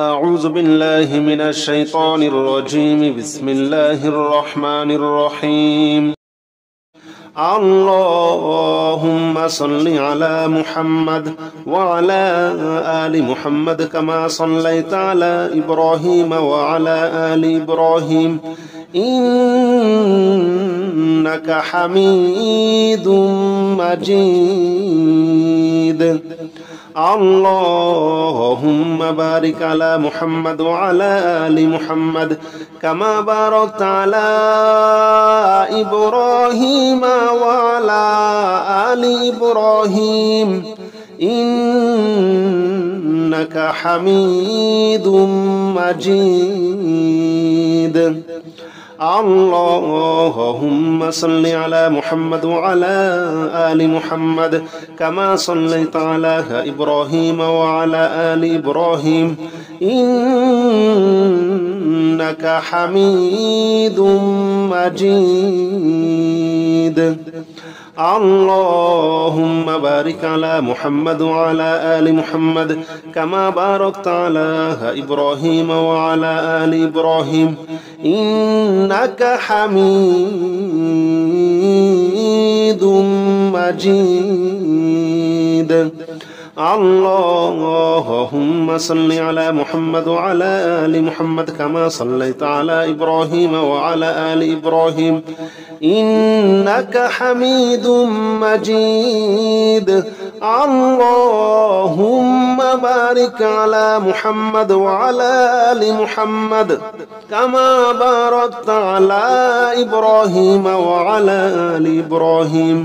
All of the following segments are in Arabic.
أعوذ بالله من الشيطان الرجيم بسم الله الرحمن الرحيم اللهم صل على محمد وعلى آل محمد كما صليت على إبراهيم وعلى آل إبراهيم إنك حميد مجيد اللهم بارك على محمد وعلى آل محمد كما باركت على إبراهيم وعلى آل إبراهيم إنك حميد مجيد اللهم صل على محمد وعلى آل محمد كما صليت على إبراهيم وعلى آل إبراهيم إنك حميد مجيد اللهم بارك على محمد وعلى آل محمد كما باركت على إبراهيم وعلى آل إبراهيم إنك حميد مجيد اللهم صل على محمد وعلى آل محمد كما صليت على إبراهيم وعلى آل إبراهيم إنك حميد مجيد اللهم بارك على محمد وعلى آل محمد كما باركت على إبراهيم وعلى آل إبراهيم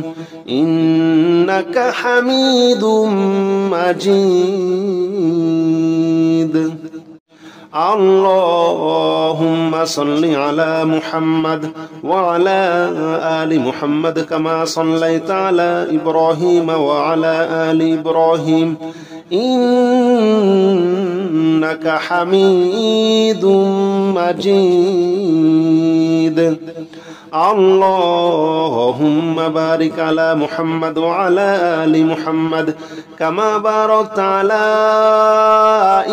إنك حميد مجيد اللهم صل على محمد وعلى آل محمد كما صليت على إبراهيم وعلى آل إبراهيم إنك حميد مجيد اللهم بارك على محمد وعلى آل محمد كما باركت على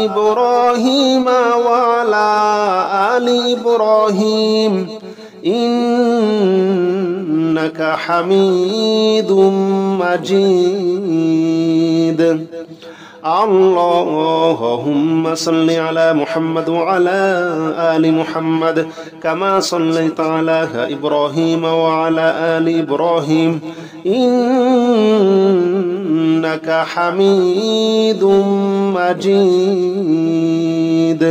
إبراهيم وعلى آل إبراهيم إنك حميد مجيد اللهم صل على محمد وعلى آل محمد كما صليت على إبراهيم وعلى آل إبراهيم إنك حميد مجيد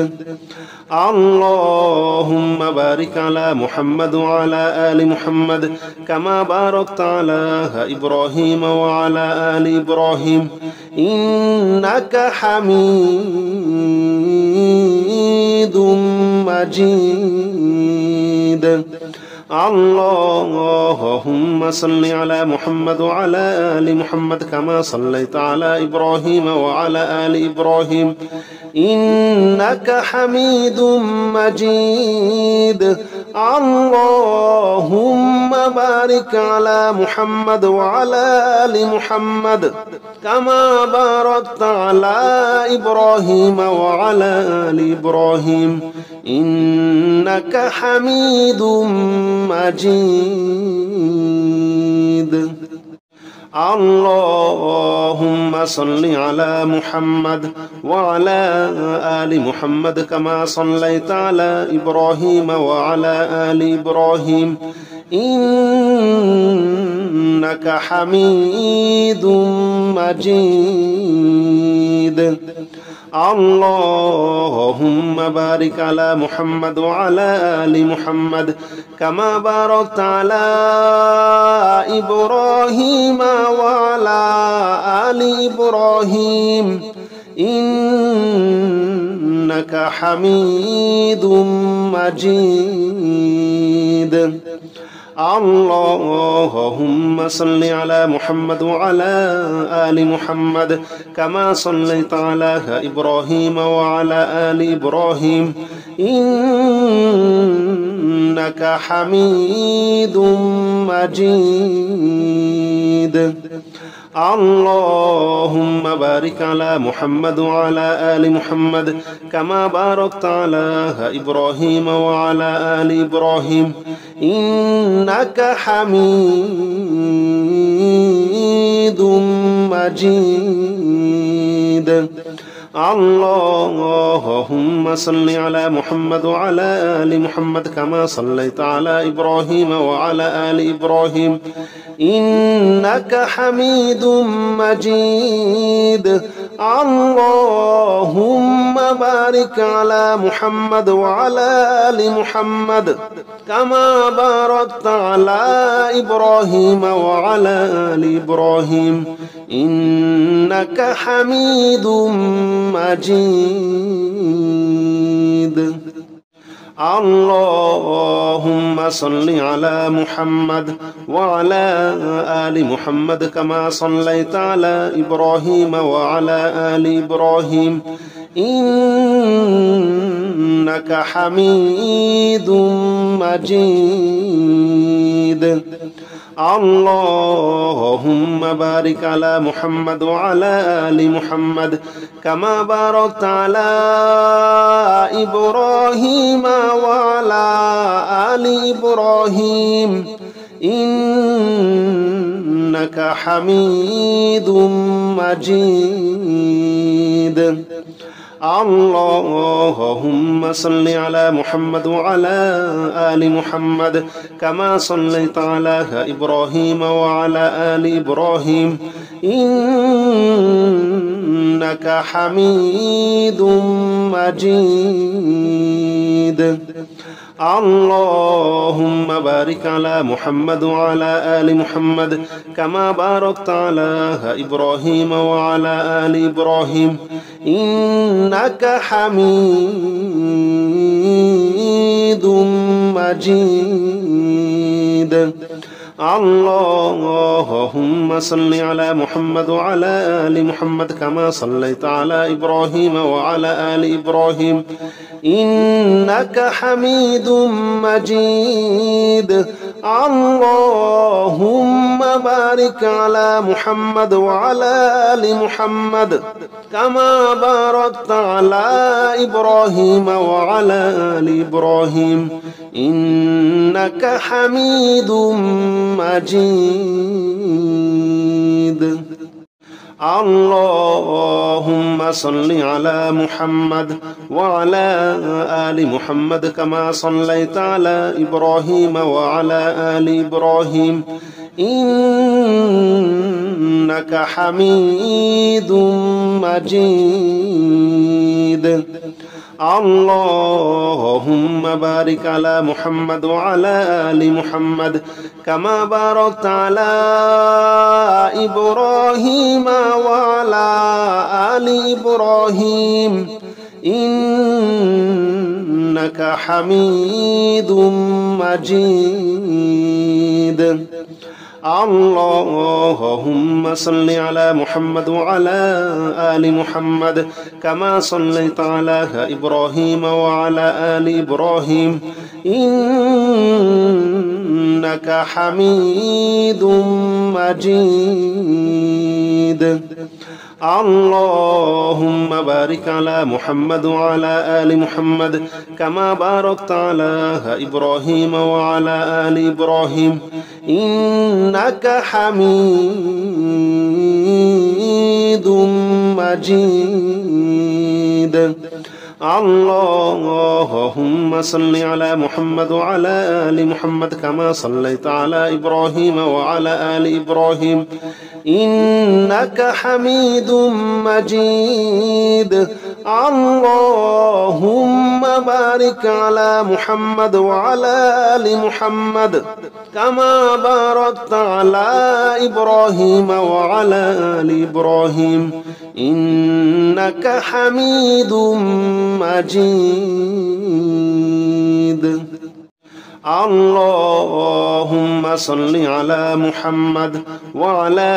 اللهم بارك على محمد وعلى آل محمد كما باركت على إبراهيم وعلى آل إبراهيم إنك حميد مجيد اللهم صل على محمد وعلى آل محمد كما صليت على إبراهيم وعلى آل إبراهيم إنك حميد مجيد اللهم بارك على محمد وعلى آل محمد كما باركت على إبراهيم وعلى آل إبراهيم إنك حميد مجيد اللهم صل على محمد وعلى آل محمد كما صليت على إبراهيم وعلى آل إبراهيم إنك حميد مجيد اللهم بارك على محمد وعلى آل محمد كما باركت على إبراهيم وعلى آل إبراهيم إنك حميد مجيد اللهم صل على محمد وعلى آل محمد كما صليت على إبراهيم وعلى آل إبراهيم إنك حميد مجيد اللهم بارك على محمد وعلى آل محمد كما باركت على إبراهيم وعلى آل إبراهيم إنك حميد مجيد. اللهم صل على محمد وعلى آل محمد كما صليت على إبراهيم وعلى آل إبراهيم إنك حميد مجيد. اللهم بارك على محمد وعلى آل محمد كما باركت على إبراهيم وعلى آل إبراهيم إنك حميد مجيد. اللهم صل على محمد وعلى آل محمد كما صليت على إبراهيم وعلى آل إبراهيم إنك حميد مجيد. اللهم بارك على محمد وعلى آل محمد كما باركت على إبراهيم وعلى آل إبراهيم إنك حميد مجيد. اللهم صل على محمد وعلى آل محمد كما صليت على إبراهيم وعلى آل إبراهيم إنك حميد مجيد. اللهم بارك على محمد وعلى آل محمد كما باركت على إبراهيم وعلى آل إبراهيم إنك حميد مجيد. اللهم صل على محمد وعلى آل محمد كما صليت على إبراهيم وعلى آل إبراهيم إنك حميد مجيد. اللهم بارك على محمد وعلى آل محمد كما باركت على إبراهيم وعلى آل إبراهيم إنك حميد مجيد. اللهم صل على محمد وعلى آل محمد كما صليت على إبراهيم وعلى آل إبراهيم إنك حميد مجيد. اللهم بارك على محمد وعلى آل محمد كما باركت على إبراهيم وعلى آل إبراهيم إنك حميد مجيد. اللهم صل على محمد وعلى آل محمد كما صليت على إبراهيم وعلى آل إبراهيم إنك حميد مجيد. اللهم بارك على محمد وعلى آل محمد كما باركت على إبراهيم وعلى آل إبراهيم إنك حميد مجيد. اللهم صل على محمد وعلى آل محمد كما صليت على إبراهيم وعلى آل إبراهيم إنك حميد مجيد. اللهم بارك على محمد وعلى آل محمد كما باركت على إبراهيم وعلى آل إبراهيم إنك حميد مجيد. اللهم صل على محمد وعلى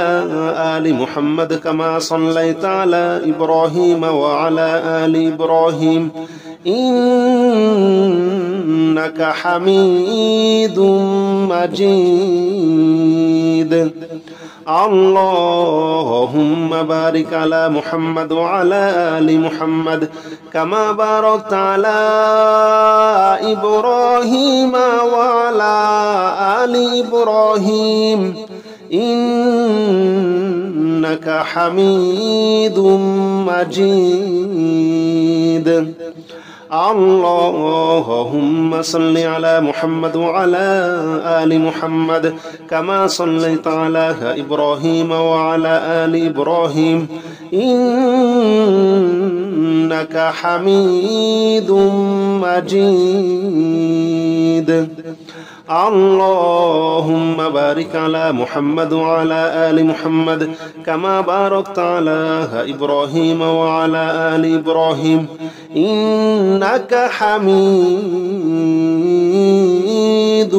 آل محمد كما صليت على إبراهيم وعلى آل إبراهيم إنك حميد مجيد. اللهم بارك على محمد وعلى آل محمد كما باركت على إبراهيم وعلى آل إبراهيم إنك حميد مجيد. اللهم صل على محمد وعلى آل محمد كما صليت على إبراهيم وعلى آل إبراهيم إنك حميد مجيد. اللهم بارك على محمد وعلى آل محمد كما باركت على إبراهيم وعلى آل إبراهيم إنك حميد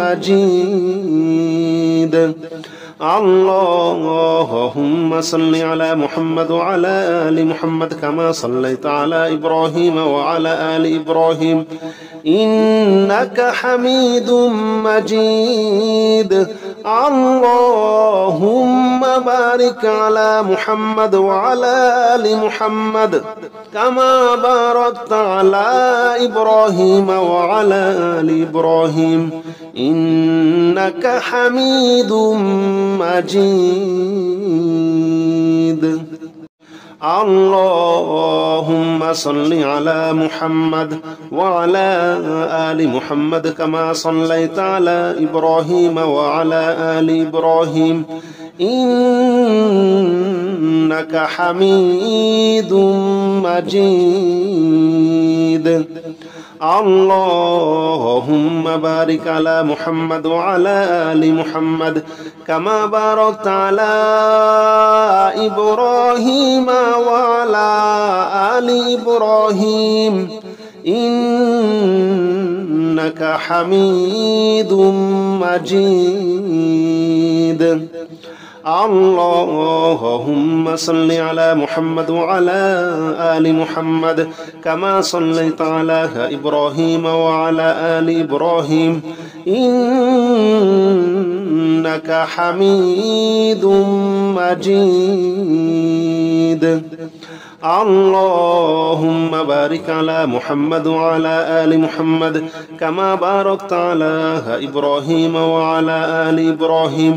مجيد. اللهم صل على محمد وعلى آل محمد كما صليت على إبراهيم وعلى آل إبراهيم إنك حميد مجيد. اللهم بارك على محمد وعلى آل محمد كما باركت على إبراهيم وعلى آل إبراهيم إنك حميد مجيد. اللهم صل على محمد وعلى آل محمد كما صليت على إبراهيم وعلى آل إبراهيم إنك حميد مجيد. اللهم بارك على محمد وعلى آل محمد كما باركت على إبراهيم وعلى آل إبراهيم إنك حميد مجيد. اللهم صل على محمد وعلى آل محمد كما صليت على إبراهيم وعلى آل إبراهيم إنك حميد مجيد. اللهم بارك على محمد وعلى آل محمد كما باركت على إبراهيم وعلى آل إبراهيم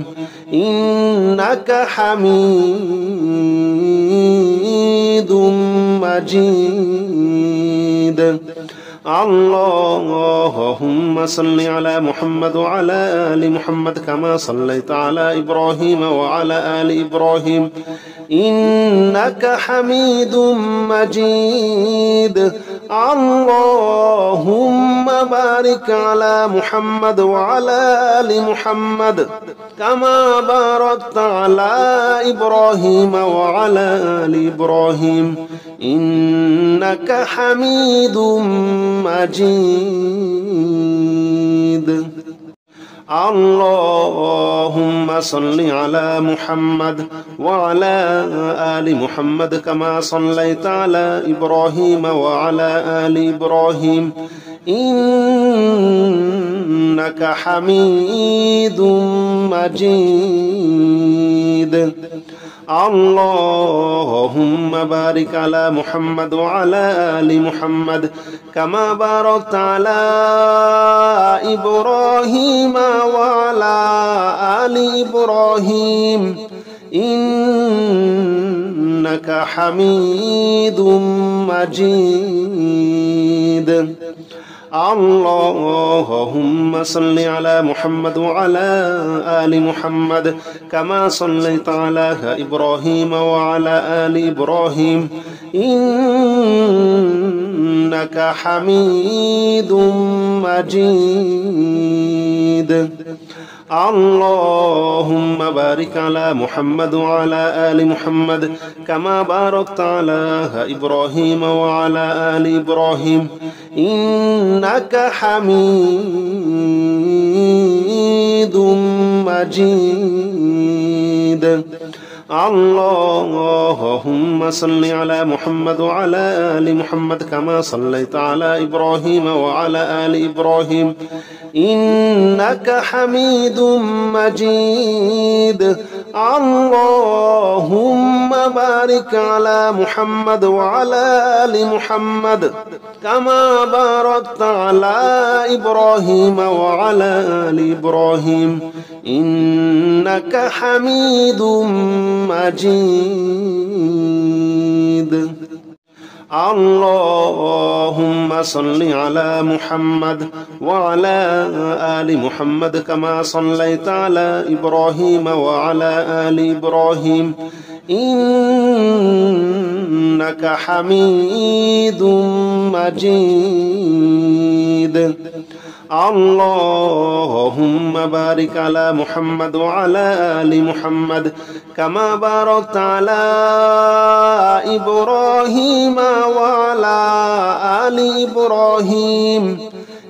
إنك حميد مجيد. اللهم صل على محمد وعلى آل محمد كما صليت على إبراهيم وعلى آل إبراهيم إنك حميد مجيد. اللهم بارك على محمد وعلى آل محمد كما باركت على إبراهيم وعلى آل إبراهيم إنك حميد مجيد. اللهم صل على محمد وعلى آل محمد كما صليت على إبراهيم وعلى آل إبراهيم إنك حميد مجيد. اللهم بارك على محمد وعلى آل محمد كما باركت على إبراهيم وعلى آل إبراهيم إنك حميد مجيد. اللهم صل على محمد وعلى آل محمد كما صليت على إبراهيم وعلى آل إبراهيم إنك حميد مجيد. اللهم بارك على محمد وعلى آل محمد كما باركت على إبراهيم وعلى آل إبراهيم إنك حميد مجيد. اللهم صل على محمد وعلى آل محمد كما صليت على إبراهيم وعلى آل إبراهيم إنك حميد مجيد. اللهم بارك على محمد وعلى آل محمد كما باركت على إبراهيم وعلى آل إبراهيم إنك حميد مجيد اللهم صل على محمد وعلى آل محمد كما صليت على إبراهيم وعلى آل إبراهيم إنك حميد مجيد اللهم بارك على محمد وعلى آل محمد كما باركت على إبراهيم وعلى آل إبراهيم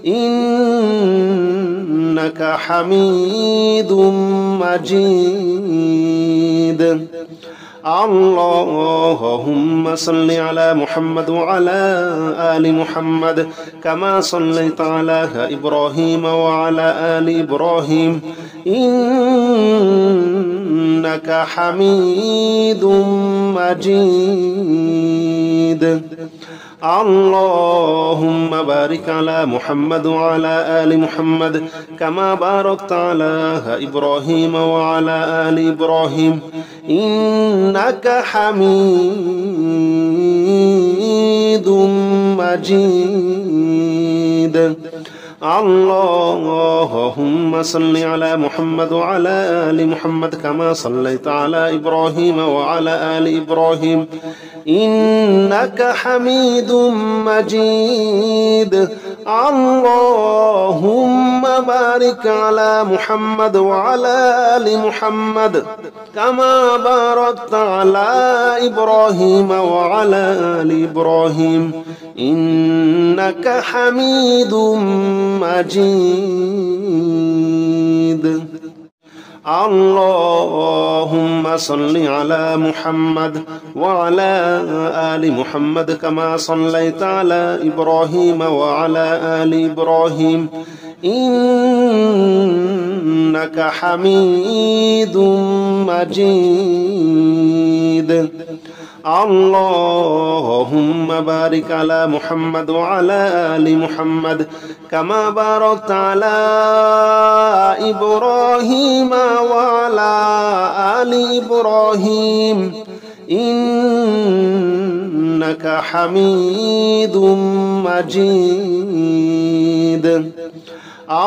إنك حميد مجيد اللهم صل على محمد وعلى آل محمد كما صليت على إبراهيم وعلى آل إبراهيم إنك حميد مجيد اللهم بارك على محمد وعلى آل محمد كما باركت على إبراهيم وعلى آل إبراهيم إنك حميد مجيد اللهم صل على محمد وعلى آل محمد كما صليت على إبراهيم وعلى آل إبراهيم إنك حميد مجيد اللهم بارك على محمد وعلى آل محمد كما باركت على إبراهيم وعلى آل إبراهيم إنك حميد مجيد اللهم صل على محمد وعلى آل محمد كما صليت على إبراهيم وعلى آل إبراهيم إنك حميد مجيد اللهم بارك على محمد وعلى آل محمد كما باركت على إبراهيم وعلى آل إبراهيم إنك حميد مجيد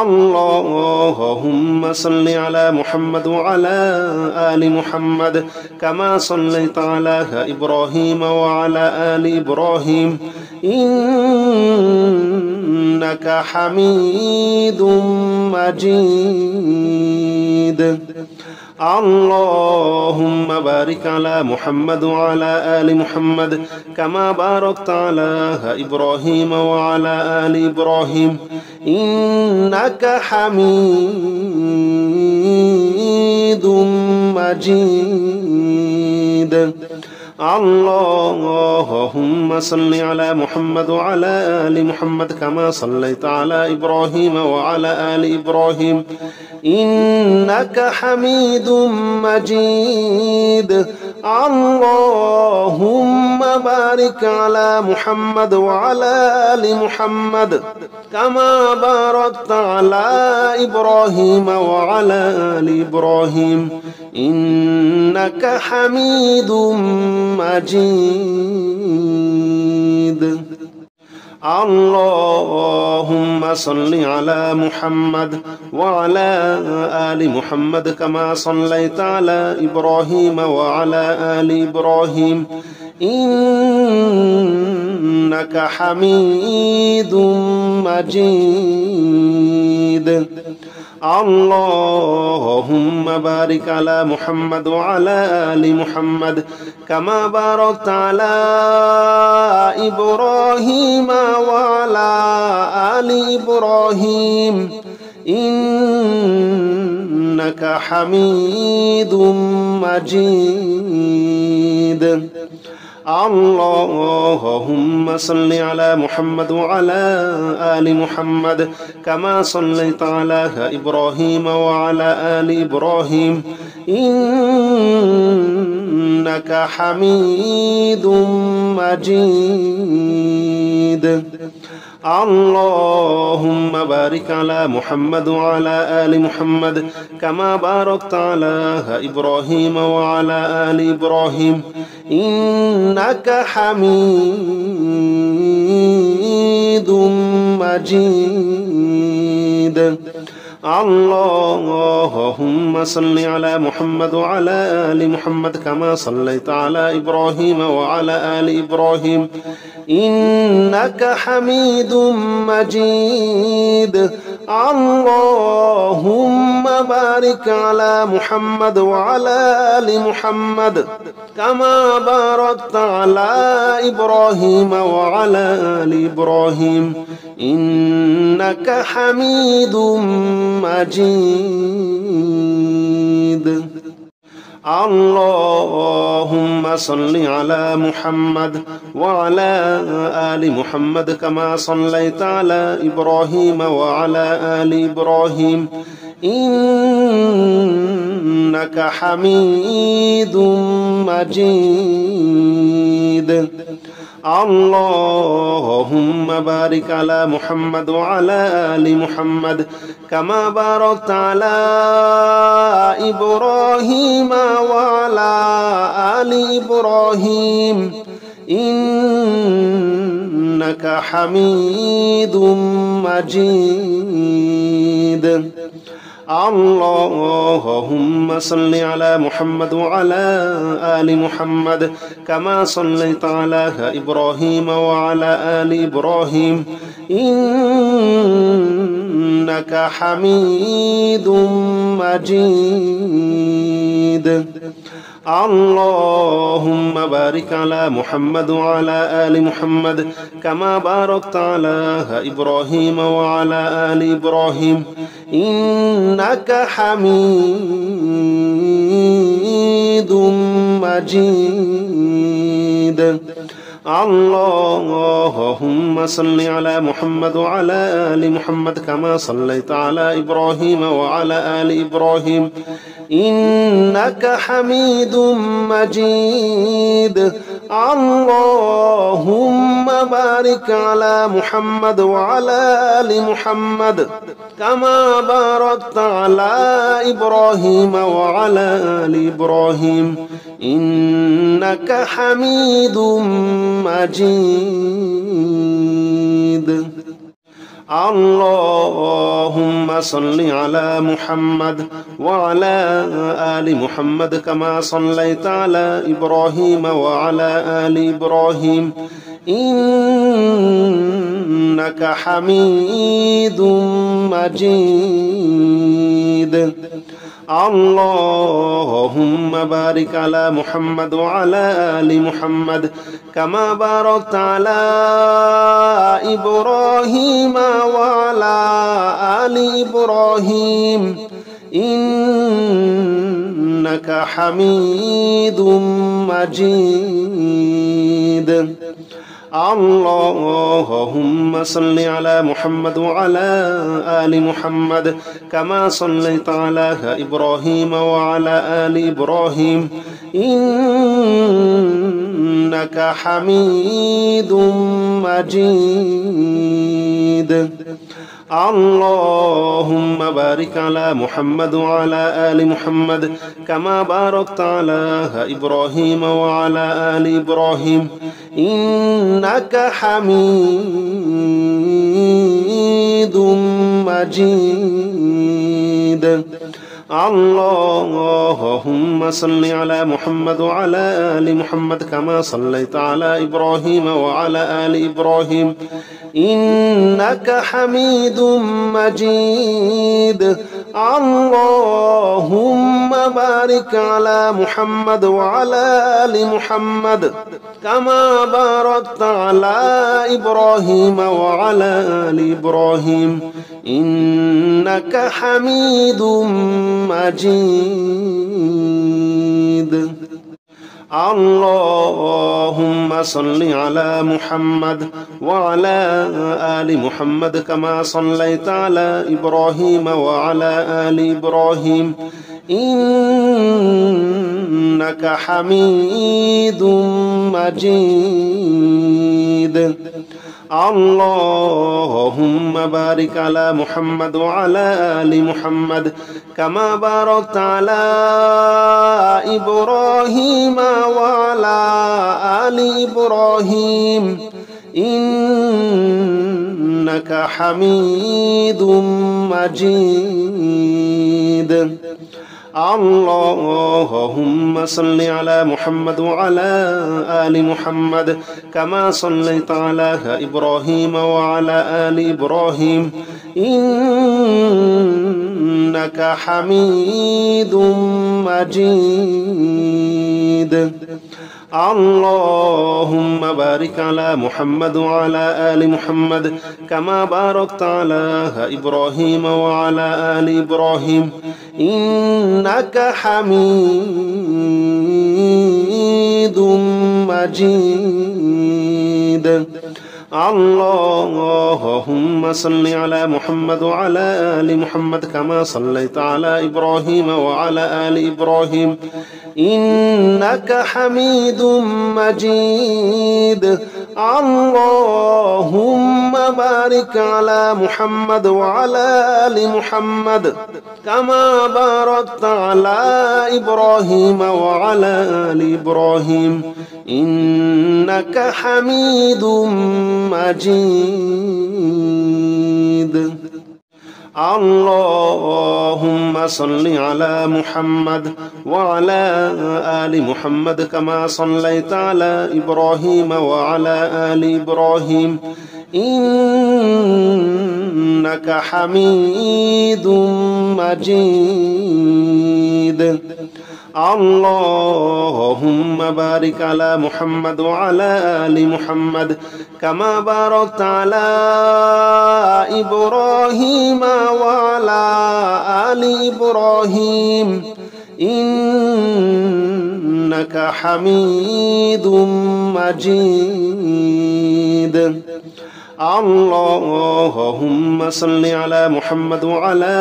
اللهم صل على محمد وعلى آل محمد كما صليت على إبراهيم وعلى آل إبراهيم إنك حميد مجيد اللهم بارك على محمد وعلى آل محمد كما باركت على إبراهيم وعلى آل إبراهيم إنك حميد مجيد اللهم صل على محمد وعلى آل محمد كما صليت على إبراهيم وعلى آل إبراهيم إنك حميد مجيد اللهم بارك على محمد وعلى آل محمد كما باركت على إبراهيم وعلى آل إبراهيم إنك حميد مجيد اللهم صل على محمد وعلى آل محمد كما صليت على إبراهيم وعلى آل إبراهيم إنك حميد مجيد اللهم بارك على محمد وعلى آل محمد كما باركت على إبراهيم وعلى آل إبراهيم إنك حميد مجيد اللهم صل على محمد وعلى آل محمد كما صليت على إبراهيم وعلى آل إبراهيم إنك حميد مجيد اللهم بارك على محمد وعلى آل محمد كما باركت على إبراهيم وعلى آل إبراهيم إنك حميد مجيد اللهم صل على محمد وعلى آل محمد كما صليت على إبراهيم وعلى آل إبراهيم إنك حميد مجيد اللهم بارك على محمد وعلى آل محمد كما باركت على إبراهيم وعلى آل إبراهيم إنك حميد مجيد اللهم صل على محمد وعلى آل محمد كما صليت على إبراهيم وعلى آل إبراهيم إنك حميد مجيد اللهم بارك على محمد وعلى آل محمد كما باركت على إبراهيم وعلى آل إبراهيم إنك حميد مجيد اللهم صل على محمد وعلى آل محمد كما صليت على إبراهيم وعلى آل إبراهيم إنك حميد مجيد اللهم بارك على محمد وعلى آل محمد كما باركت على إبراهيم وعلى آل إبراهيم إنك حميد مجيد اللهم صل على محمد وعلى آل محمد كما صليت على إبراهيم وعلى آل إبراهيم إنك حميد مجيد اللهم بارك على محمد وعلى آل محمد كما باركت على إبراهيم وعلى آل إبراهيم إنك حميد مجيد اللهم صل على محمد وعلى آل محمد كما صليت على إبراهيم وعلى آل إبراهيم إنك حميد مجيد اللهم بارك على محمد وعلى آل محمد كما باركت على إبراهيم وعلى آل إبراهيم إنك حميد مجيد اللهم صل على محمد وعلى آل محمد كما صليت على إبراهيم وعلى آل إبراهيم إنك حميد مجيد اللهم بارك على محمد وعلى آل محمد كما باركت على إبراهيم وعلى آل إبراهيم إنك حميد مجيد اللهم صل على محمد وعلى آل محمد كما صليت على إبراهيم وعلى آل إبراهيم إنك حميد مجيد اللهم بارك على محمد وعلى آل محمد كما باركت على إبراهيم وعلى آل إبراهيم إنك حميد مجيد اللهم صل على محمد وعلى آل محمد كما صليت على إبراهيم وعلى آل إبراهيم إنك حميد مجيد. اللهم بارك على محمد وعلى آل محمد كما باركت على إبراهيم وعلى آل إبراهيم إنك حميد مجيد. اللهم صل على محمد وعلى آل محمد كما صليت على إبراهيم وعلى آل إبراهيم إنك حميد مجيد. اللهم بارك على محمد وعلى آل محمد كما باركت على إبراهيم وعلى آل إبراهيم إنك حميد مجيد. اللهم صل على محمد وعلى آل محمد كما صليت على إبراهيم وعلى آل إبراهيم إنك حميد مجيد. اللهم بارك على محمد وعلى آل محمد كما باركت على إبراهيم وعلى آل إبراهيم إنك حميد مجيد. اللهم صل على محمد وعلى آل محمد كما صليت على إبراهيم وعلى آل إبراهيم إنك حميد مجيد. اللهم بارك على محمد وعلى آل محمد كما باركت على إبراهيم وعلى آل إبراهيم إنك حميد مجيد. اللهم صل على محمد وعلى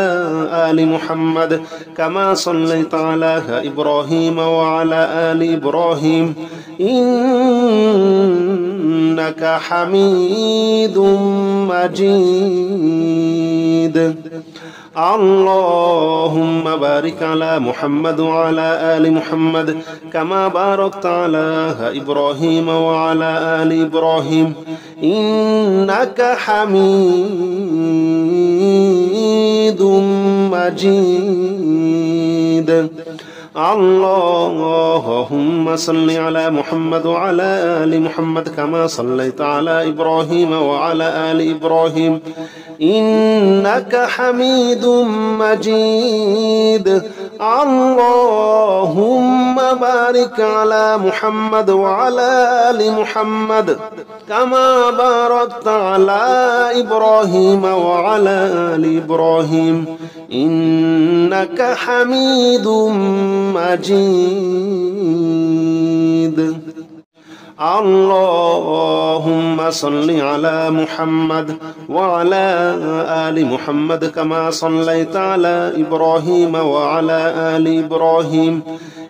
آل محمد كما صليت على إبراهيم وعلى آل إبراهيم إنك حميد مجيد. اللهم بارك على محمد وعلى آل محمد كما باركت على إبراهيم وعلى آل إبراهيم إنك حميد مجيد. اللهم صل على محمد وعلى آل محمد كما صليت على إبراهيم وعلى آل إبراهيم إنك حميد مجيد. اللهم بارك على محمد وعلى آل محمد كما باركت على إبراهيم وعلى آل إبراهيم إنك حميد مجيد. اللهم صل على محمد وعلى آل محمد كما صليت على إبراهيم وعلى آل إبراهيم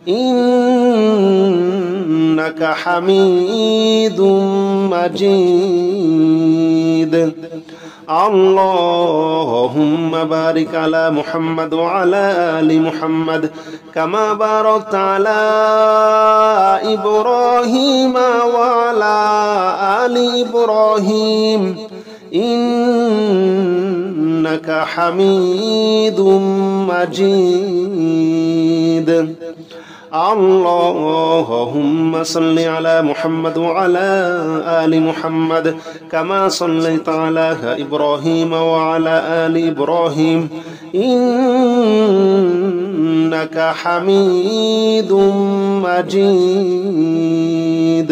إنك حميد مجيد. اللهم بارك على محمد وعلى آل محمد كما باركت على إبراهيم وعلى آل إبراهيم إنك حميد مجيد. اللهم صل على محمد وعلى آل محمد كما صليت على إبراهيم وعلى آل إبراهيم إنك حميد مجيد.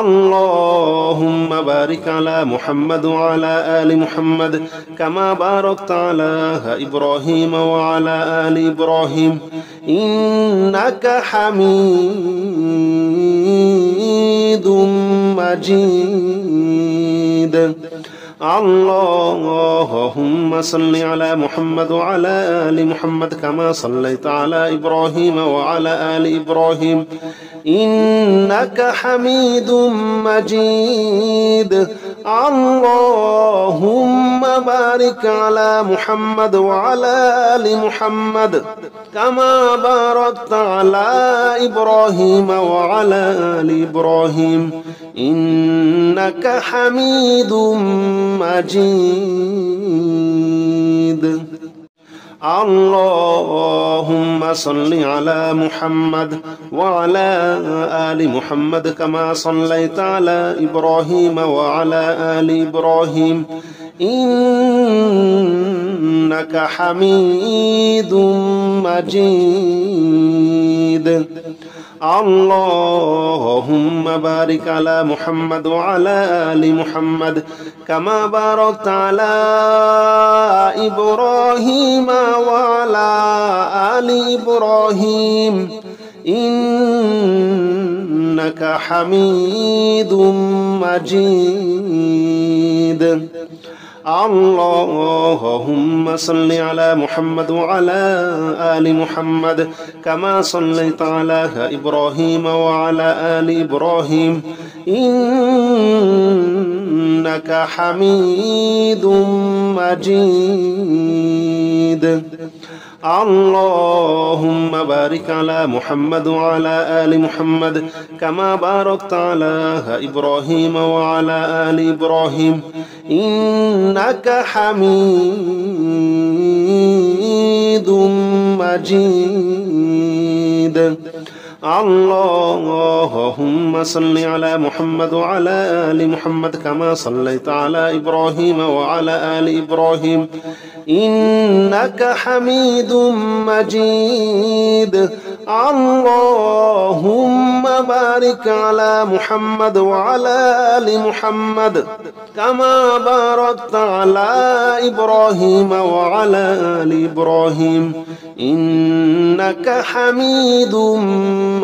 اللهم بارك على محمد وعلى آل محمد كما باركت على إبراهيم وعلى آل إبراهيم إنك حميد مجيد. اللهم صل على محمد وعلى آل محمد كما صليت على إبراهيم وعلى آل إبراهيم إنك حميد مجيد. اللهم بارك على محمد وعلى آل محمد كما باركت على إبراهيم وعلى آل إبراهيم إنك حميد مجيد. اللهم صل على محمد وعلى آل محمد كما صليت على إبراهيم وعلى آل إبراهيم إنك حميد مجيد. اللهم بارك على محمد وعلى آل محمد كما باركت على إبراهيم وعلى آل إبراهيم إنك حميد مجيد. اللهم صل على محمد وعلى آل محمد كما صليت على إبراهيم وعلى آل إبراهيم إنك حميد مجيد. اللهم بارك على محمد وعلى آل محمد كما باركت على إبراهيم وعلى آل إبراهيم إنك حميد مجيد. اللهم صل على محمد وعلى آل محمد كما صليت على إبراهيم وعلى آل إبراهيم إنك حميد مجيد. اللهم بارك على محمد وعلى آل محمد كما باركت على إبراهيم وعلى آل إبراهيم إنك حميد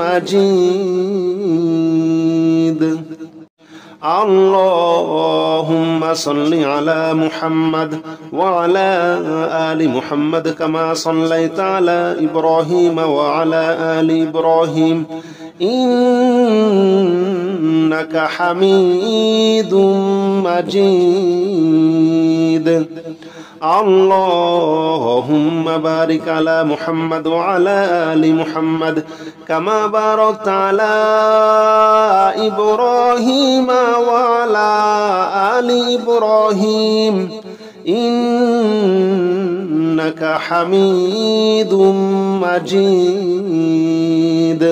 مجيد. اللهم صل على محمد وعلى آل محمد كما صليت على إبراهيم وعلى آل إبراهيم إنك حميد مجيد. اللهم بارك على محمد وعلى آل محمد كما باركت على إبراهيم وعلى آل إبراهيم إنك حميد مجيد.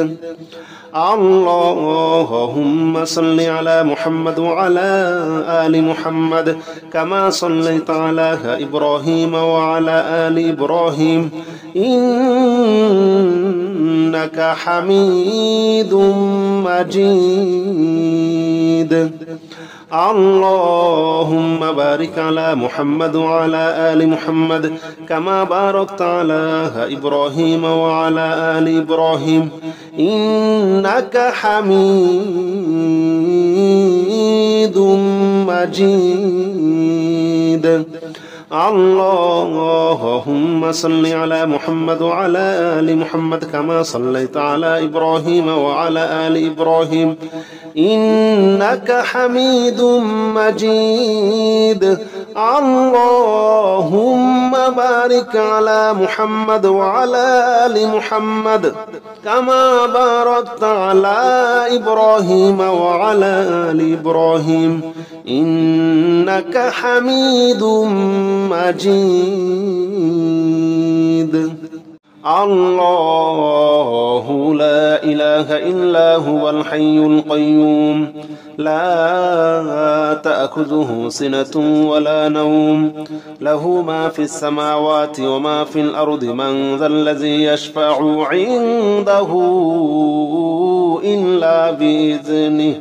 اللهم صل على محمد وعلى آل محمد كما صليت على إبراهيم وعلى آل إبراهيم إنك حميد مجيد. اللهم بارك على محمد وعلى آل محمد كما باركت على إبراهيم وعلى آل إبراهيم إنك حميد مجيد. اللهم صل على محمد وعلى آل محمد كما صليت على إبراهيم وعلى آل إبراهيم إنك حميد مجيد. اللهم بارك على محمد وعلى آل محمد كما باركت على إبراهيم وعلى آل إبراهيم إنك حميد مجيد. الله لا إله إلا هو الحي القيوم لا تأخذه سنة ولا نوم له ما في السماوات وما في الأرض من ذا الذي يشفع عنده إلا بإذنه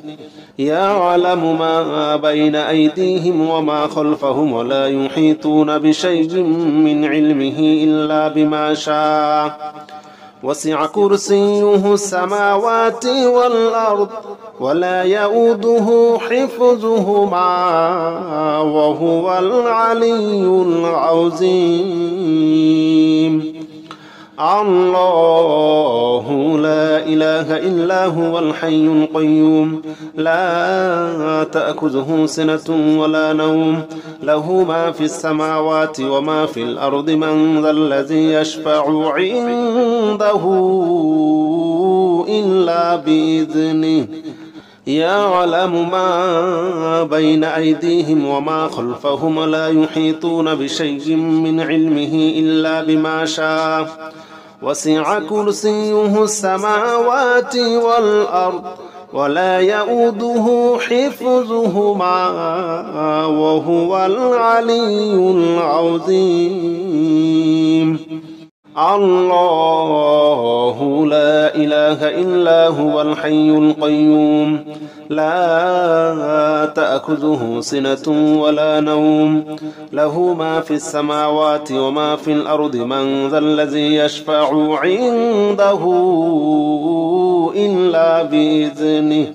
يعلم ما بين أيديهم وما خلفهم ولا يحيطون بشيء من علمه إلا بما شاء وسع كرسيه السماوات والأرض ولا يؤوده حفظهما وهو العلي العظيم. الله لا إله إلا هو الحي القيوم لا تأخذه سنة ولا نوم له ما في السماوات وما في الأرض من ذا الذي يشفع عنده إلا بإذنه يعلم ما بين أيديهم وما خلفهم لا يحيطون بشيء من علمه إلا بما شاء وسع كرسيه السماوات والأرض ولا يؤوده حفظهما وهو العلي العظيم. الله لا إله إلا هو الحي القيوم لا تأخذه سنة ولا نوم له ما في السماوات وما في الأرض من ذا الذي يشفع عنده إلا بإذنه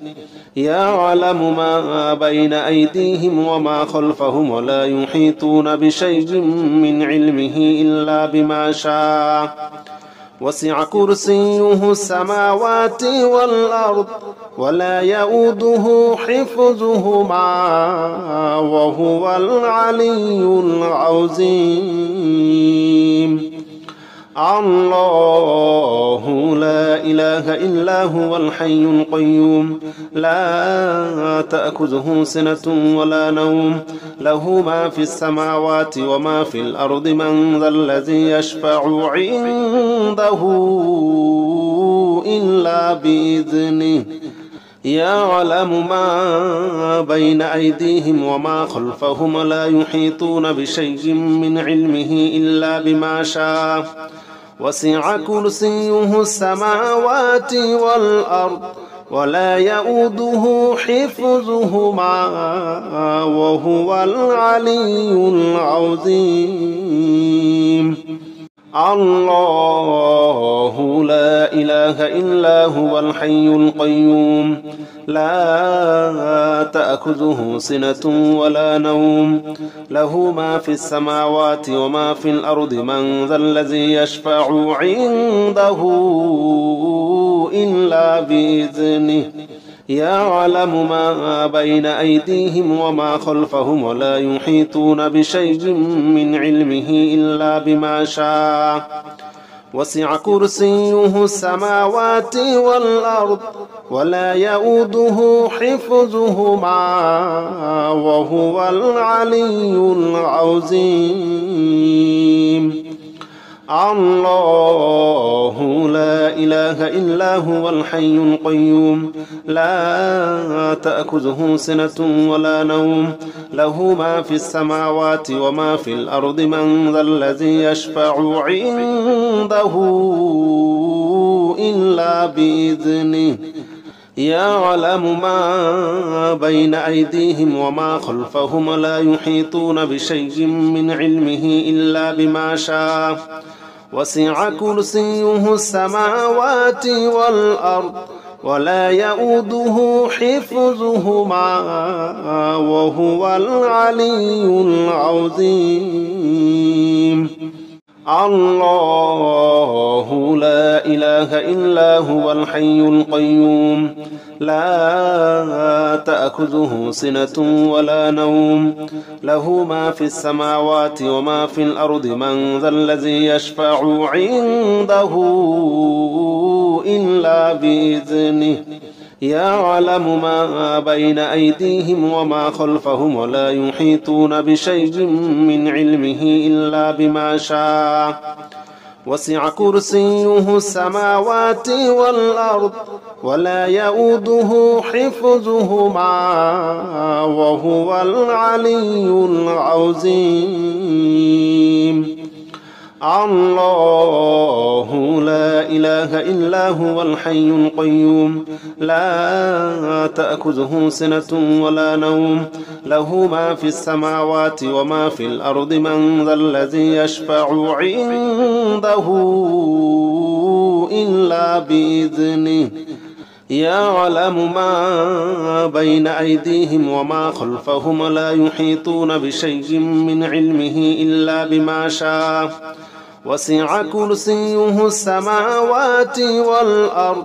يعلم ما بين أيديهم وما خلفهم ولا يحيطون بشيء من علمه إلا بما شاء وسع كرسيه السماوات والأرض ولا يؤوده حفظهما وهو العلي العظيم. الله لا إله إلا هو الحي القيوم لا تأخذه سنة ولا نوم له ما في السماوات وما في الأرض من ذا الذي يشفع عنده إلا بإذنه يعلم ما بين أيديهم وما خلفهم لا يحيطون بشيء من علمه إلا بما شاء وسع كرسيه السماوات والأرض ولا يؤوده حفظهما وهو العلي العظيم. الله لا إله إلا هو الحي القيوم لا تأخذه سنة ولا نوم له ما في السماوات وما في الأرض من ذا الذي يشفع عنده إلا بإذنه يعلم ما بين أيديهم وما خلفهم ولا يحيطون بشيء من علمه إلا بما شاء وسع كرسيه السماوات والأرض ولا يؤوده حفظهما وهو العلي العظيم. الله لا إله إلا هو الحي القيوم لا تأخذه سنة ولا نوم له ما في السماوات وما في الأرض من ذا الذي يشفع عنده إلا بإذنه يعلم ما بين أيديهم وما خلفهم لا يحيطون بشيء من علمه إلا بما شاء وسع كرسيه السماوات والأرض ولا يؤوده حفظهما وهو العلي العظيم. الله لا إله إلا هو الحي القيوم لا تأخذه سنة ولا نوم له ما في السماوات وما في الأرض من ذا الذي يشفع عنده إلا بإذنه يعلم ما بين أيديهم وما خلفهم ولا يحيطون بشيء من علمه إلا بما شاء وسع كرسيه السماوات والأرض ولا يؤوده حفظهما وهو العلي العظيم. الله لا إله إلا هو الحي القيوم لا تأخذه سنة ولا نوم له ما في السماوات وما في الأرض من ذا الذي يشفع عنده إلا بإذنه يعلم ما بين أيديهم وما خلفهم لا يحيطون بشيء من علمه إلا بما شاء وسع كرسيه السماوات والأرض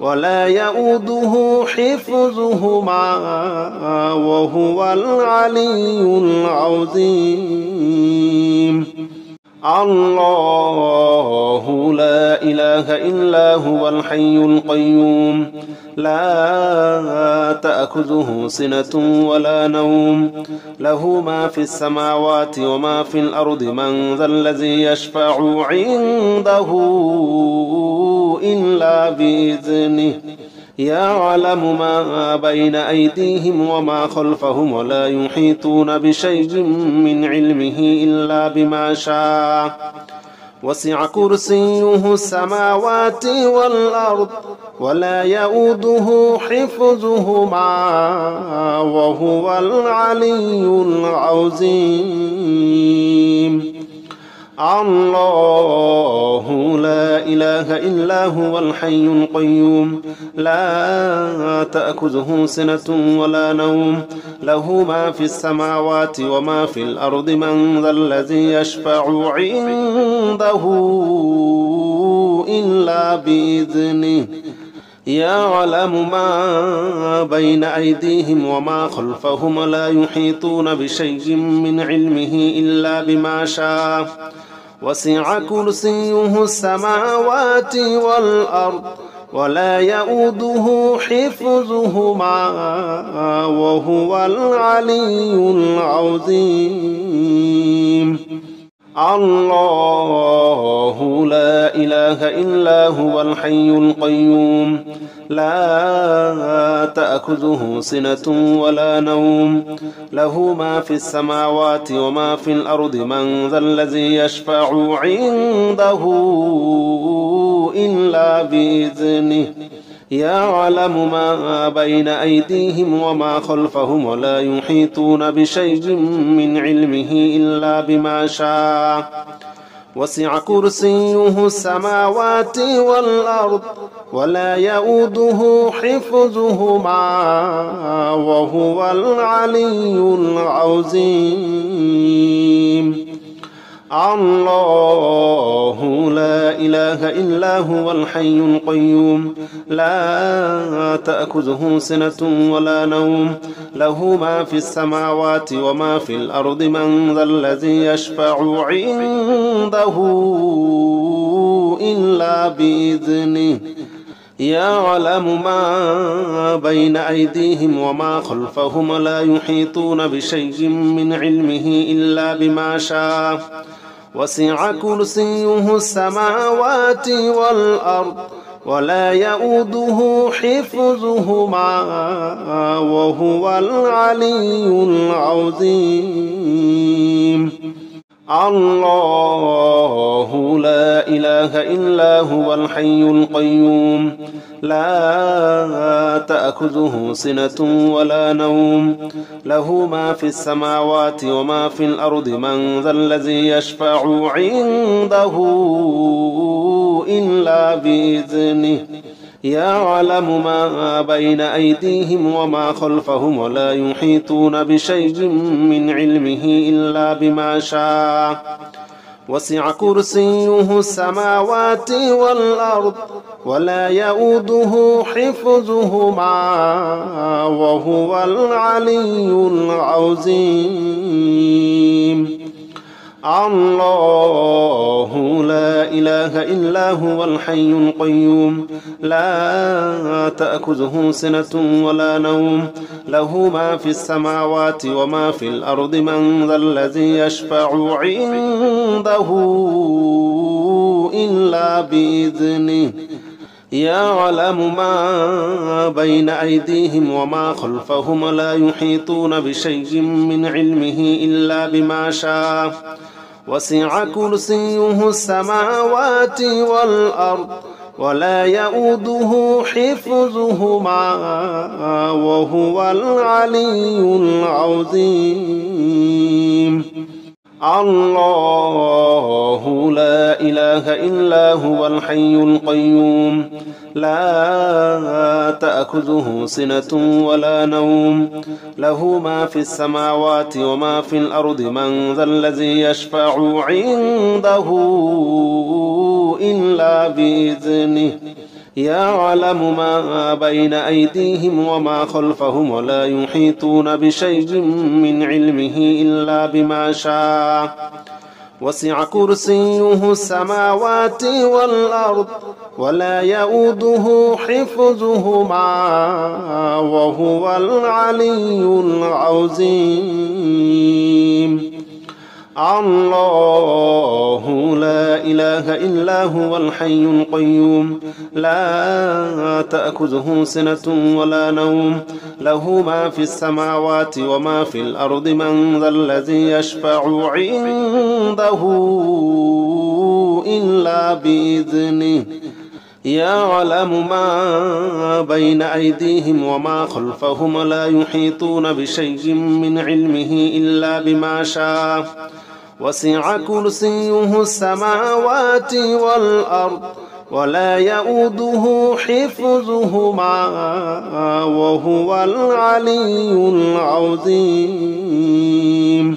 ولا يؤوده حفظهما وهو العلي العظيم الله لا إله إلا هو الحي القيوم لا تأخذه سنة ولا نوم له ما في السماوات وما في الأرض من ذا الذي يشفع عنده إلا بإذنه يعلم ما بين أيديهم وما خلفهم ولا يحيطون بشيء من علمه إلا بما شاء وسع كرسيه السماوات والأرض ولا يؤوده حفظهما وهو العلي العظيم الله لا إله إلا هو الحي القيوم لا تأخذه سنة ولا نوم له ما في السماوات وما في الأرض من ذا الذي يشفع عنده إلا بإذنه يعلم ما بين أيديهم وما خلفهم لا يحيطون بشيء من علمه إلا بما شاء وسع كرسيه السماوات والأرض ولا يؤوده حفظهما وهو العلي العظيم الله لا إله إلا هو الحي القيوم لا تأخذه سنة ولا نوم له ما في السماوات وما في الأرض من ذا الذي يشفع عنده إلا بإذنه يعلم ما بين أيديهم وما خلفهم ولا يحيطون بشيء من علمه إلا بما شاء وسع كرسيه السماوات والأرض ولا يؤوده حفظهما وهو العلي العظيم الله لا إله إلا هو الحي القيوم لا تأخذه سنة ولا نوم له ما في السماوات وما في الأرض من ذا الذي يشفع عنده إلا بإذنه يعلم ما بين أيديهم وما خلفهم لا يحيطون بشيء من علمه إلا بما شاء وسع كرسيه السماوات والأرض ولا يؤوده حفظهما وهو العلي العظيم الله لا إله إلا هو الحي القيوم لا تأخذه سنة ولا نوم له ما في السماوات وما في الأرض من ذا الذي يشفع عنده إلا بإذنه يعلم ما بين أيديهم وما خلفهم ولا يحيطون بشيء من علمه إلا بما شاء وسع كرسيه السماوات والأرض ولا يؤوده حفظهما وهو العلي العظيم الله لا إله إلا هو الحي القيوم لا تأخذه سنة ولا نوم له ما في السماوات وما في الأرض من ذا الذي يشفع عنده إلا بإذنه يعلم ما بين أيديهم وما خلفهم لا يحيطون بشيء من علمه إلا بما شاء وسع كرسيه السماوات والأرض ولا يؤوده حفظهما وهو العلي العظيم الله لا إله إله إلا هو الحي القيوم لا تأخذه سنة ولا نوم له ما في السماوات وما في الأرض من ذا الذي يشفع عنده إلا بإذنه يعلم ما بين أيديهم وما خلفهم ولا يحيطون بشيء من علمه إلا بما شاء وسع كرسيه السماوات والأرض ولا يؤوده حفظهما وهو العلي العظيم الله لا إله إلا هو الحي القيوم لا تأخذه سنة ولا نوم له ما في السماوات وما في الأرض من ذا الذي يشفع عنده إلا بإذنه يعلم ما بين أيديهم وما خلفهم ولا يحيطون بشيء من علمه إلا بما شاء وسع كرسيه السماوات والأرض ولا يؤوده حفظهما وهو العلي العظيم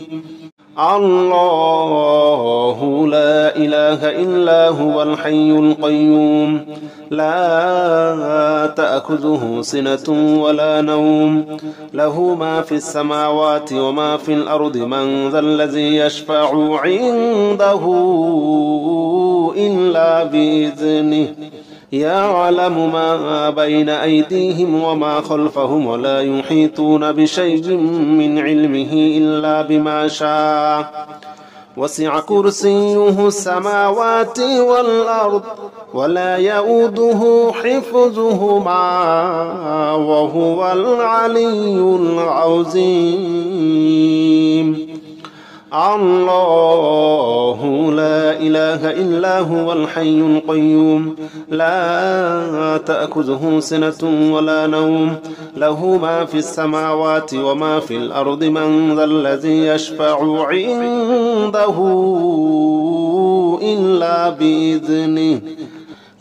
الله لا إله إلا هو الحي القيوم لا تأخذه سنة ولا نوم له ما في السماوات وما في الأرض من ذا الذي يشفع عنده إلا بإذنه يعلم ما بين أيديهم وما خلفهم ولا يحيطون بشيء من علمه إلا بما شاء وسع كرسيه السماوات والأرض ولا يؤوده حفظهما وهو العلي العظيم الله لا إله إلا هو الحي القيوم لا تأخذه سنة ولا نوم له ما في السماوات وما في الأرض من ذا الذي يشفع عنده إلا بإذنه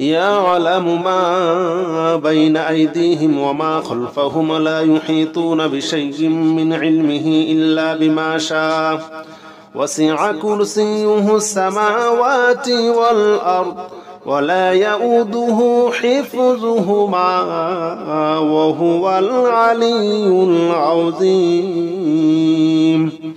يعلم ما بين أيديهم وما خلفهم ولا يحيطون بشيء من علمه إلا بما شاء وسع كرسيه السماوات والأرض ولا يؤوده حفظهما وهو العلي العظيم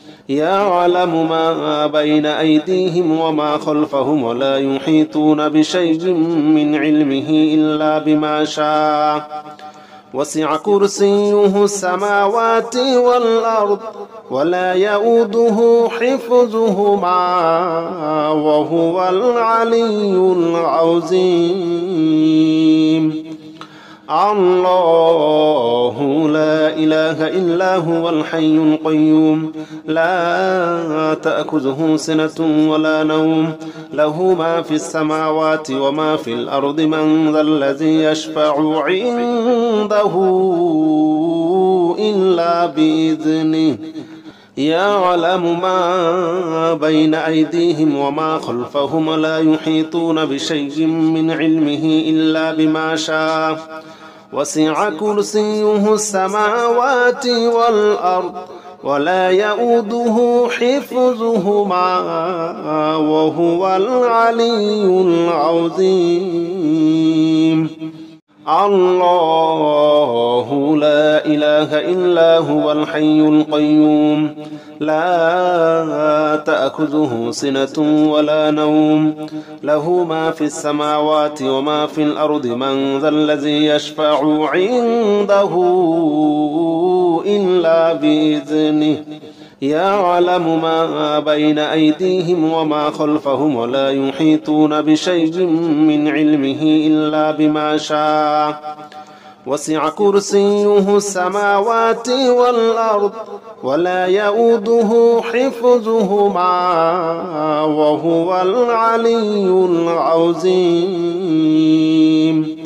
يعلم ما بين أيديهم وما خلفهم ولا يحيطون بشيء من علمه إلا بما شاء وسع كرسيه السماوات والأرض ولا يؤوده حفظهما وهو العلي العظيم الله لا إله إلا هو الحي القيوم لا تأخذه سنة ولا نوم له ما في السماوات وما في الأرض من ذا الذي يشفع عنده إلا بإذنه يعلم ما بين أيديهم وما خلفهم ولا يحيطون بشيء من علمه إلا بما شاء وسع كرسيه السماوات والأرض ولا يؤوده حفظهما وهو العلي العظيم الله لا إله إلا هو الحي القيوم لا تأخذه سنة ولا نوم له ما في السماوات وما في الأرض من ذا الذي يشفع عنده إلا بإذنه يعلم ما بين أيديهم وما خلفهم ولا يحيطون بشيء من علمه إلا بما شاء وسع كرسيه السماوات والأرض ولا يؤوده حفظهما وهو العلي العظيم.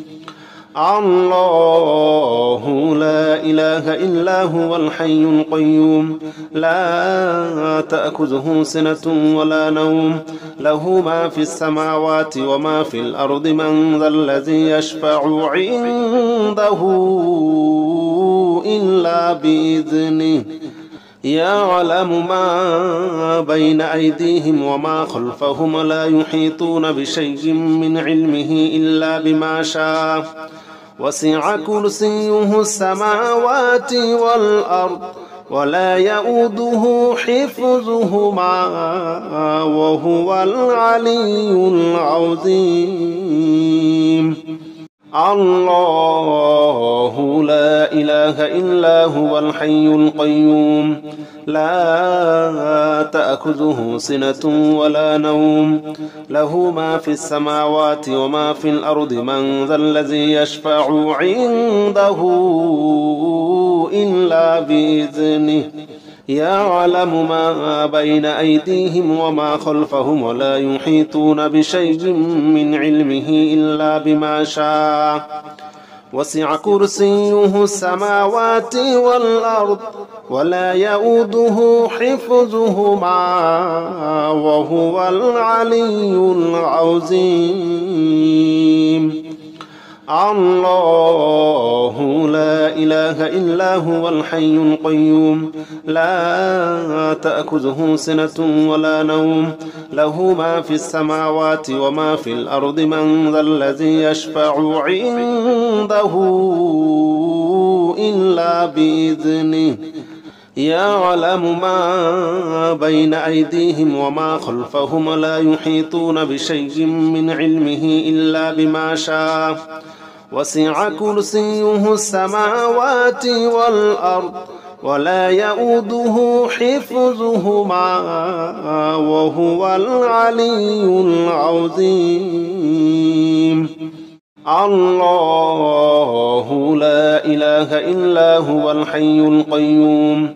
الله لا إله إلا هو الحي القيوم لا تأخذه سنة ولا نوم له ما في السماوات وما في الأرض من ذا الذي يشفع عنده إلا بإذنه يعلم ما بين أيديهم وما خلفهم لا يحيطون بشيء من علمه إلا بما شاء وسع كرسيه السماوات والأرض ولا يؤوده حفظهما وهو العلي العظيم. الله لا إله إلا هو الحي القيوم لا تأخذه سنة ولا نوم له ما في السماوات وما في الأرض من ذا الذي يشفع عنده إلا بإذنه يعلم ما بين أيديهم وما خلفهم ولا يحيطون بشيء من علمه إلا بما شاء وسع كرسيه السماوات والأرض ولا يؤوده حفظهما وهو العلي العظيم. الله لا إله إلا هو الحي القيوم لا تأخذه سنة ولا نوم له ما في السماوات وما في الأرض من ذا الذي يشفع عنده إلا بإذنه يعلم ما بين أيديهم وما خلفهم لا يحيطون بشيء من علمه إلا بما شاء وسع كرسيه السماوات والأرض ولا يؤوده حفظهما وهو العلي العظيم. الله لا إله إلا هو الحي القيوم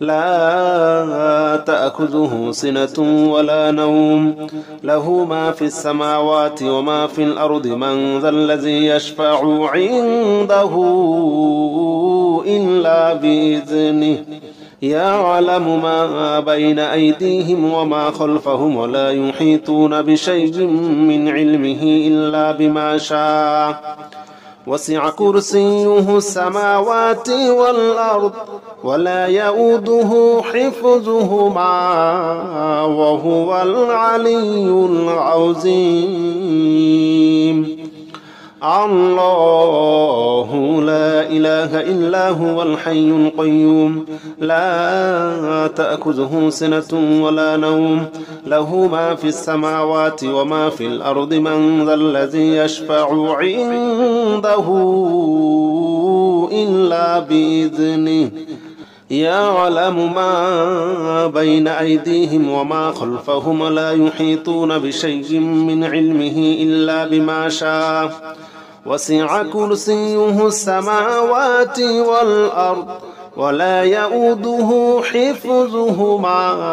لا تأخذه سنة ولا نوم له ما في السماوات وما في الأرض من ذا الذي يشفع عنده إلا بإذنه يعلم ما بين أيديهم وما خلفهم ولا يحيطون بشيء من علمه إلا بما شاء وسع كرسيه السماوات والأرض ولا يؤوده حفظهما وهو العلي العظيم. الله لا إله إلا هو الحي القيوم لا تأخذه سنة ولا نوم له ما في السماوات وما في الأرض من ذا الذي يشفع عنده إلا بإذنه يعلم ما بين أيديهم وما خلفهم لا يحيطون بشيء من علمه إلا بما شاء وسع كرسيه السماوات والأرض ولا يؤوده حفظهما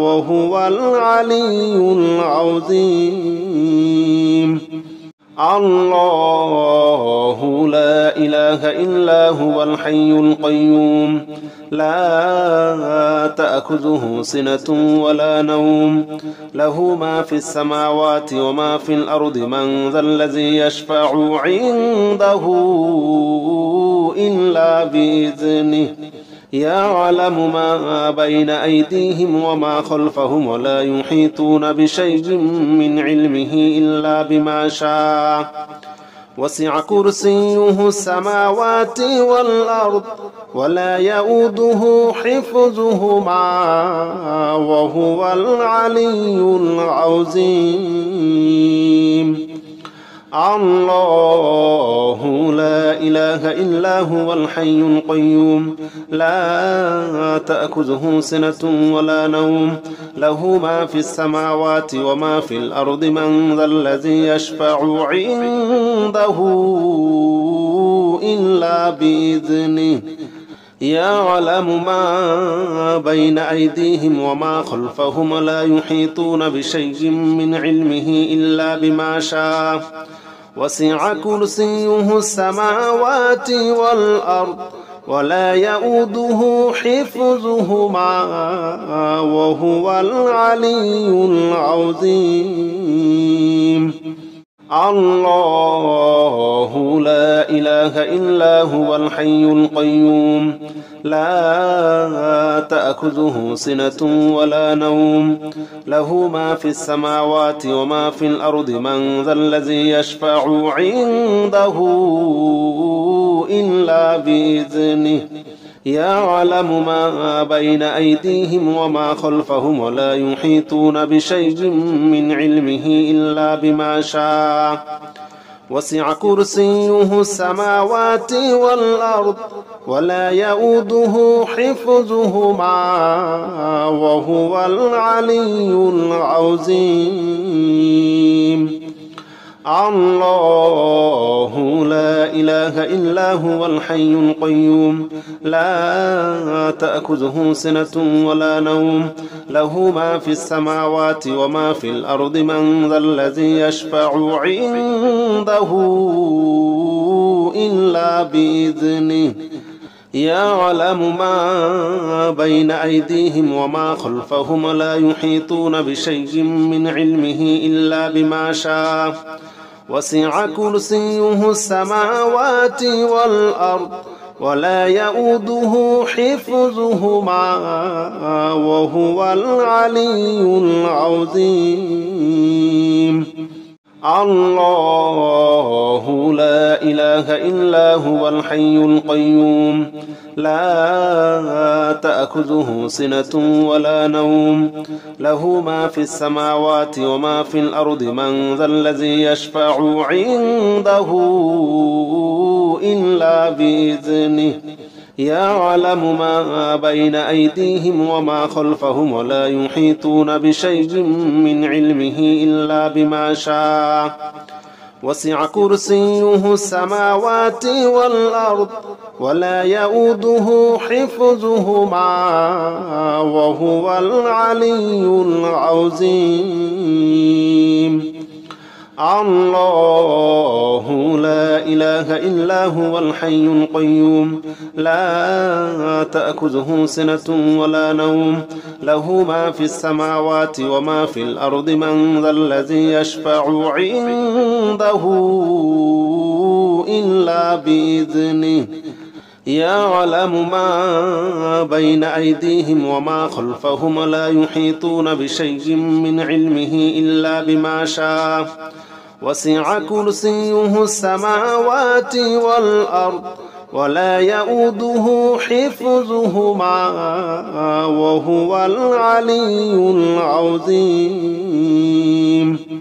وهو العلي العظيم. الله لا إله إلا هو الحي القيوم لا تأخذه سنة ولا نوم له ما في السماوات وما في الأرض من ذا الذي يشفع عنده إلا بإذنه يعلم ما بين أيديهم وما خلفهم ولا يحيطون بشيء من علمه إلا بما شاء وسع كرسيه السماوات والأرض ولا يؤوده حفظهما وهو العلي العظيم. الله لا إله إلا هو الحي القيوم لا تأخذه سنة ولا نوم له ما في السماوات وما في الأرض من ذا الذي يشفع عنده إلا بإذنه يعلم ما بين أيديهم وما خلفهم لا يحيطون بشيء من علمه إلا بما شاء وسع كرسيه السماوات والأرض ولا يؤوده حفظهما وهو العلي العظيم الله لا إله إلا هو الحي القيوم لا تأخذه سنة ولا نوم له ما في السماوات وما في الأرض من ذا الذي يشفع عنده إلا بإذنه يعلم ما بين أيديهم وما خلفهم ولا يحيطون بشيء من علمه إلا بما شاء وسع كرسيه السماوات والأرض ولا يؤوده حفظهما وهو العلي العظيم الله لا إله إلا هو الحي القيوم لا تأخذه سنة ولا نوم له ما في السماوات وما في الأرض من ذا الذي يشفع عنده إلا بإذنه يعلم ما بين أيديهم وما خلفهم لا يحيطون بشيء من علمه إلا بما شاء وسع كرسيه السماوات والأرض ولا يؤوده حفظهما وهو العلي العظيم الله لا إله إلا هو الحي القيوم لا تأخذه سنة ولا نوم له ما في السماوات وما في الأرض من ذا الذي يشفع عنده إلا بإذنه يعلم ما بين أيديهم وما خلفهم ولا يحيطون بشيء من علمه إلا بما شاء وسع كرسيه السماوات والأرض ولا يؤوده حفظهما وهو العلي العظيم الله لا إله إلا هو الحي القيوم لا تأخذه سنة ولا نوم له ما في السماوات وما في الأرض من ذا الذي يشفع عنده إلا بإذنه يعلم ما بين أيديهم وما خلفهم لا يحيطون بشيء من علمه إلا بما شاء وسع كرسيه السماوات والأرض ولا يؤوده حفظهما وهو العلي العظيم